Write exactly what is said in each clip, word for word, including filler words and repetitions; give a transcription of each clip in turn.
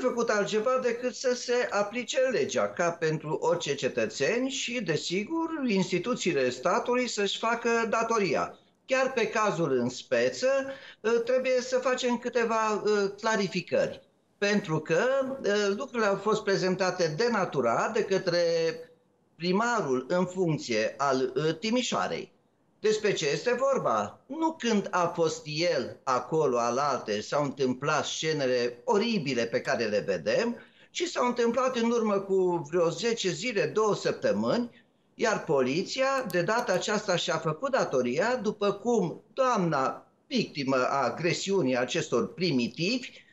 de făcut altceva decât să se aplice legea, ca pentru orice cetățeni și, desigur, instituțiile statului să-și facă datoria. Chiar pe cazul în speță trebuie să facem câteva clarificări, pentru că lucrurile au fost prezentate denaturat de către primarul în funcție al Timișoarei. Despre ce este vorba? Nu când a fost el acolo alaltă, s-au întâmplat scenele oribile pe care le vedem, ci s-au întâmplat în urmă cu vreo zece zile, două săptămâni, iar poliția de data aceasta și-a făcut datoria, după cum doamna victimă a agresiunii acestor primitivi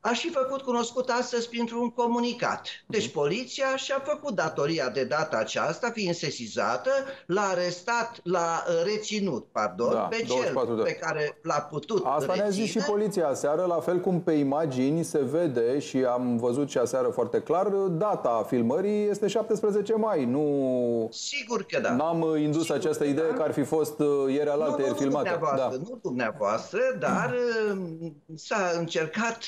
a și făcut cunoscut astăzi printr-un comunicat. Deci poliția și-a făcut datoria de data aceasta, fiind sesizată, l-a arestat, l-a reținut, pardon, da, pe cel de... pe care l-a putut asta reține. Asta ne-a zis și poliția aseară, la fel cum pe imagini se vede și am văzut și aseară foarte clar, data filmării este șaptesprezece mai, nu... Sigur că da. N-am indus Sigur această idee da. că ar fi fost ieri alaltă, ieri filmată. Nu dumneavoastră, da. nu dumneavoastră, dar s-a încercat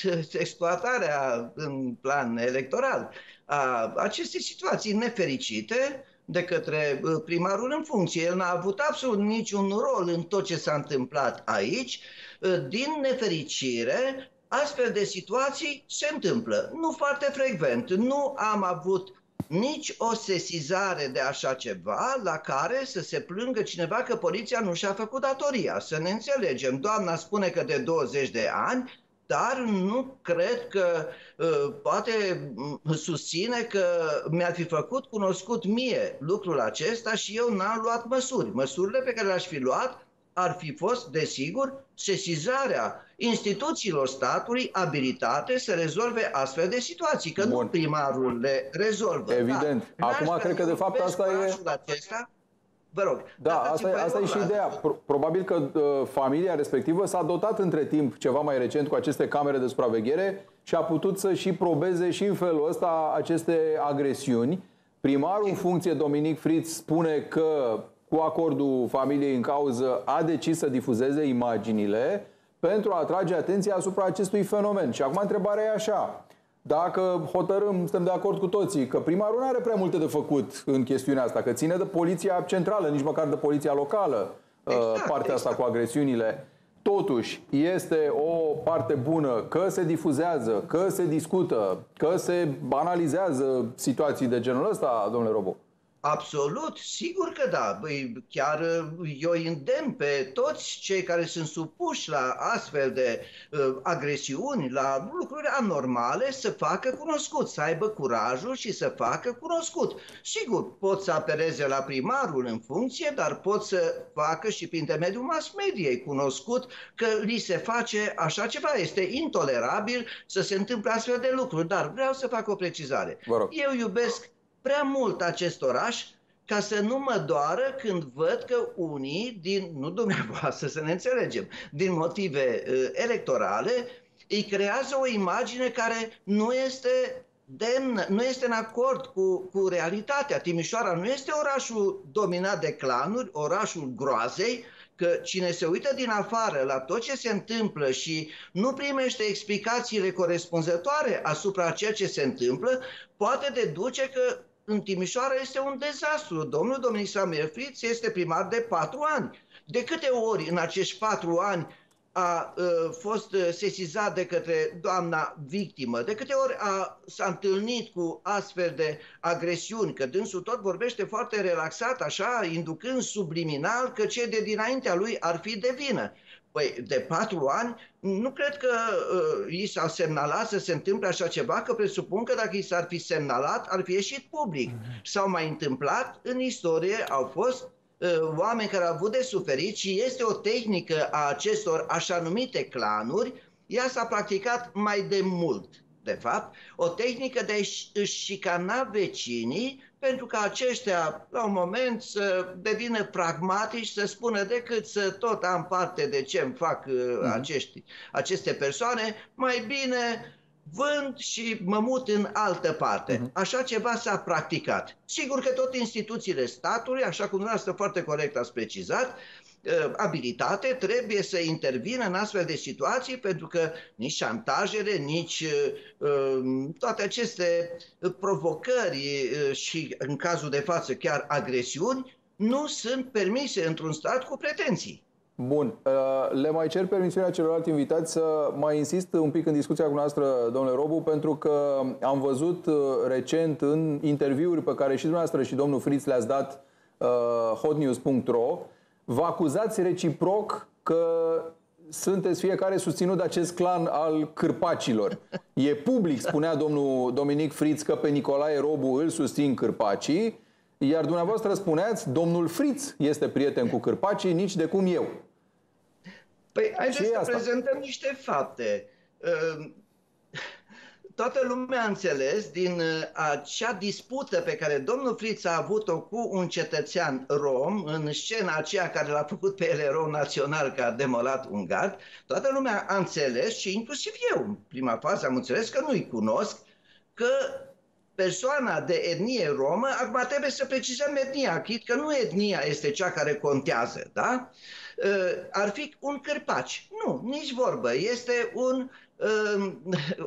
exploatarea în plan electoral a acestei situații nefericite de către primarul în funcție. El n-a avut absolut niciun rol în tot ce s-a întâmplat aici. Din nefericire, astfel de situații se întâmplă. Nu foarte frecvent. Nu am avut nici o sesizare de așa ceva la care să se plângă cineva că poliția nu și-a făcut datoria. Să ne înțelegem. Doamna spune că de douăzeci de ani... dar nu cred că uh, poate susține că mi-ar fi făcut cunoscut mie lucrul acesta și eu n-am luat măsuri. Măsurile pe care le-aș fi luat ar fi fost, desigur, sesizarea instituțiilor statului abilitate să rezolve astfel de situații, că Bun. nu primarul le rezolvă. Evident. Da. Acum cred că de fapt asta e... Acesta. Vă rog. Da, asta e, asta e și ideea. Probabil că uh, familia respectivă s-a dotat între timp, ceva mai recent, cu aceste camere de supraveghere și a putut să și probeze și în felul ăsta aceste agresiuni. Primarul în funcție, Dominic Fritz, spune că cu acordul familiei în cauză a decis să difuzeze imaginile pentru a atrage atenția asupra acestui fenomen. Și acum întrebarea e așa. Dacă hotărâm, suntem de acord cu toții, că primarul nu are prea multe de făcut în chestiunea asta, că ține de poliția centrală, nici măcar de poliția locală, exact, partea exact. asta cu agresiunile. Totuși, este o parte bună că se difuzează, că se discută, că se analizează situații de genul ăsta, domnule Robu. Absolut, sigur că da. Băi, chiar eu îndemn pe toți cei care sunt supuși la astfel de uh, agresiuni, la lucruri anormale, să facă cunoscut, să aibă curajul și să facă cunoscut. Sigur, pot să apeleze la primarul în funcție, dar pot să facă și prin intermediul mass-mediei cunoscut că li se face așa ceva. Este intolerabil să se întâmple astfel de lucruri, dar vreau să fac o precizare. Vă rog. Eu iubesc prea mult acest oraș ca să nu mă doară când văd că unii, din, nu dumneavoastră să ne înțelegem, din motive uh, electorale, îi creează o imagine care nu este demnă, nu este în acord cu, cu realitatea. Timișoara nu este orașul dominat de clanuri, orașul groazei, că cine se uită din afară la tot ce se întâmplă și nu primește explicațiile corespunzătoare asupra ceea ce se întâmplă, poate deduce că în Timișoara este un dezastru. Domnul Dominic Fritz este primar de patru ani. De câte ori în acești patru ani a uh, fost sesizat de către doamna victimă, de câte ori s-a întâlnit cu astfel de agresiuni, că dânsul tot vorbește foarte relaxat, așa, inducând subliminal că cei de dinaintea lui ar fi de vină. Păi, de patru ani, nu cred că uh, i s-a semnalat să se întâmple așa ceva, că presupun că dacă i s-ar fi semnalat, ar fi ieșit public. S-au mai întâmplat în istorie, au fost oameni care au avut de suferit și este o tehnică a acestor așa-numite clanuri, ea s-a practicat mai de mult, de fapt, o tehnică de a-și șicana vecinii pentru că aceștia, la un moment, să devină pragmatici, să spună decât să tot am parte de ce îmi fac mm-hmm. acești, aceste persoane, mai bine vând și mă mut în altă parte. Așa ceva s-a practicat. Sigur că toate instituțiile statului, așa cum dumneavoastră foarte corect ați precizat, abilitate trebuie să intervină în astfel de situații, pentru că nici șantajele, nici toate aceste provocări și în cazul de față chiar agresiuni nu sunt permise într-un stat cu pretenții. Bun. Le mai cer permisiunea celorlalți invitați să mai insist un pic în discuția cu noastră, domnule Robu, pentru că am văzut recent în interviuri pe care și dumneavoastră și domnul Fritz le-ați dat hotnews punct ro, vă acuzați reciproc că sunteți fiecare susținut de acest clan al Cărpacilor. E public, spunea domnul Dominic Fritz, că pe Nicolae Robu îl susțin Cărpacii, iar dumneavoastră spuneați, domnul Fritz este prieten cu Cărpacii, nici de cum eu. Păi aici să prezentăm niște fapte. Toată lumea a înțeles din acea dispută pe care domnul Fritz a avut-o cu un cetățean rom, în scena aceea care l-a făcut pe el erou național că a demolat un gard, toată lumea a înțeles și inclusiv eu în prima fază am înțeles că nu-i cunosc, că persoana de etnie romă, acum trebuie să precizăm etnia, că nu etnia este cea care contează, da? Ar fi un Cărpaci. Nu, nici vorbă. Este un um,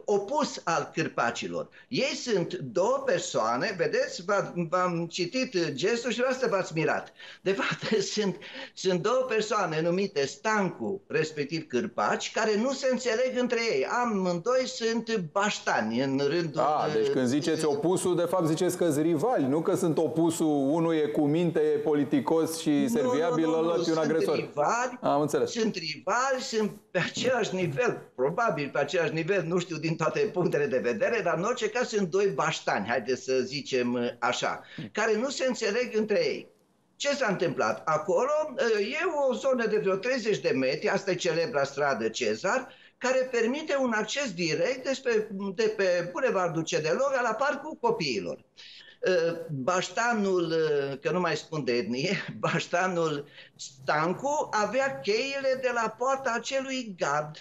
opus al Cărpacilor. Ei sunt două persoane, vedeți, v-am citit gestul și asta v-ați mirat. De fapt, sunt, sunt două persoane numite Stancu, respectiv Cărpaci, care nu se înțeleg între ei. Amândoi sunt baștani în rândul... A, deci când ziceți opusul, de fapt ziceți că-s rivali, nu că sunt opusul, unul e cu minte, e politicos și serviabil, ălăt e un agresor. Rivali. Am înțeles. Sunt rivali, sunt pe același nivel, probabil pe același nivel, nu știu din toate punctele de vedere, dar în orice caz sunt doi baștani, haideți să zicem așa, care nu se înțeleg între ei. Ce s-a întâmplat? Acolo e o zonă de vreo treizeci de metri, asta e celebra stradă Cezar, care permite un acces direct despre, de pe bulevardul Cedelora la Parcul Copiilor. Baștanul, că nu mai spun de etnie, baștanul Stancu avea cheile de la poarta acelui gard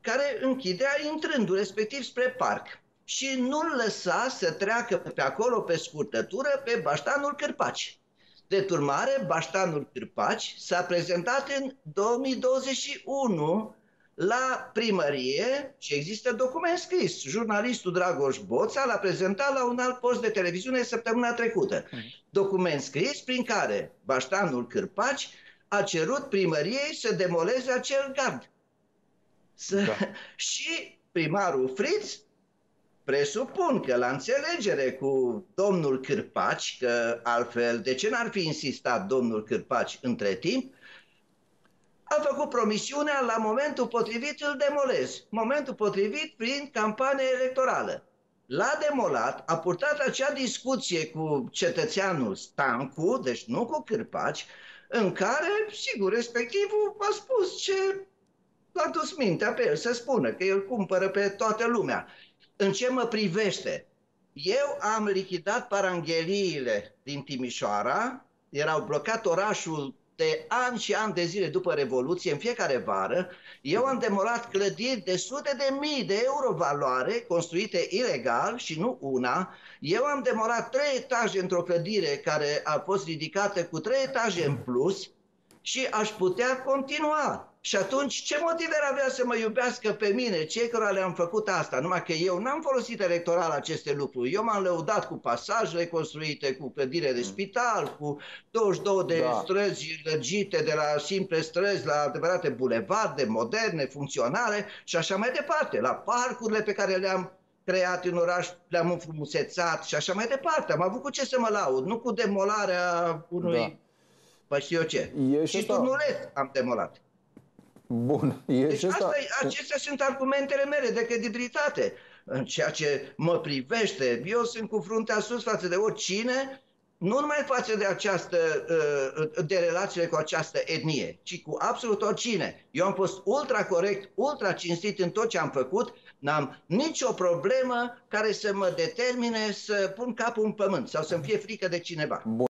care închidea intrându-l, respectiv spre parc, și nu-l lăsa să treacă pe acolo pe scurtătură pe baștanul Cărpaci. De turmare, baștanul Cărpaci s-a prezentat în două mii douăzeci și unu la primărie, și există document scris, jurnalistul Dragoș Boța l-a prezentat la un alt post de televiziune săptămâna trecută. Document scris prin care baștanul Cărpaci a cerut primăriei să demoleze acel gard. Să... Da. Și primarul Fritz, presupun că la înțelegere cu domnul Cărpaci, că altfel de ce n-ar fi insistat domnul Cărpaci între timp, a făcut promisiunea, la momentul potrivit îl demolez. Momentul potrivit prin campanie electorală. L-a demolat, a purtat acea discuție cu cetățeanul Stancu, deci nu cu Cărpaci, în care, sigur, respectivul a spus ce l-a dus mintea pe el să spună, că el cumpără pe toată lumea. În ce mă privește? Eu am lichidat parangheliile din Timișoara, erau blocat orașul de ani și ani de zile după Revoluție, în fiecare vară, eu am demolat clădiri de sute de mii de euro valoare, construite ilegal și nu una. Eu am demolat trei etaje într-o clădire care a fost ridicată cu trei etaje în plus și aș putea continua. Și atunci, ce motiv ar avea să mă iubească pe mine, cei care le-am făcut asta? Numai că eu n-am folosit electoral aceste lucruri. Eu m-am lăudat cu pasajele construite, cu clădire de spital, cu douăzeci și două de străzi lărgite, de la simple străzi la adevărate bulevarde, moderne, funcționale și așa mai departe. La parcurile pe care le-am creat în oraș, le-am înfrumusețat și așa mai departe. Am avut cu ce să mă laud, nu cu demolarea unui... Da. Păi știu eu ce. E și turnulet am demolat. Bun. E deci asta, acestea sunt argumentele mele de credibilitate. În ceea ce mă privește, eu sunt cu fruntea sus față de oricine, nu numai față de, această, de relațiile cu această etnie, ci cu absolut oricine. Eu am fost ultra corect, ultra cinstit în tot ce am făcut, n-am nicio problemă care să mă determine să pun capul în pământ sau să-mi fie frică de cineva. Bun.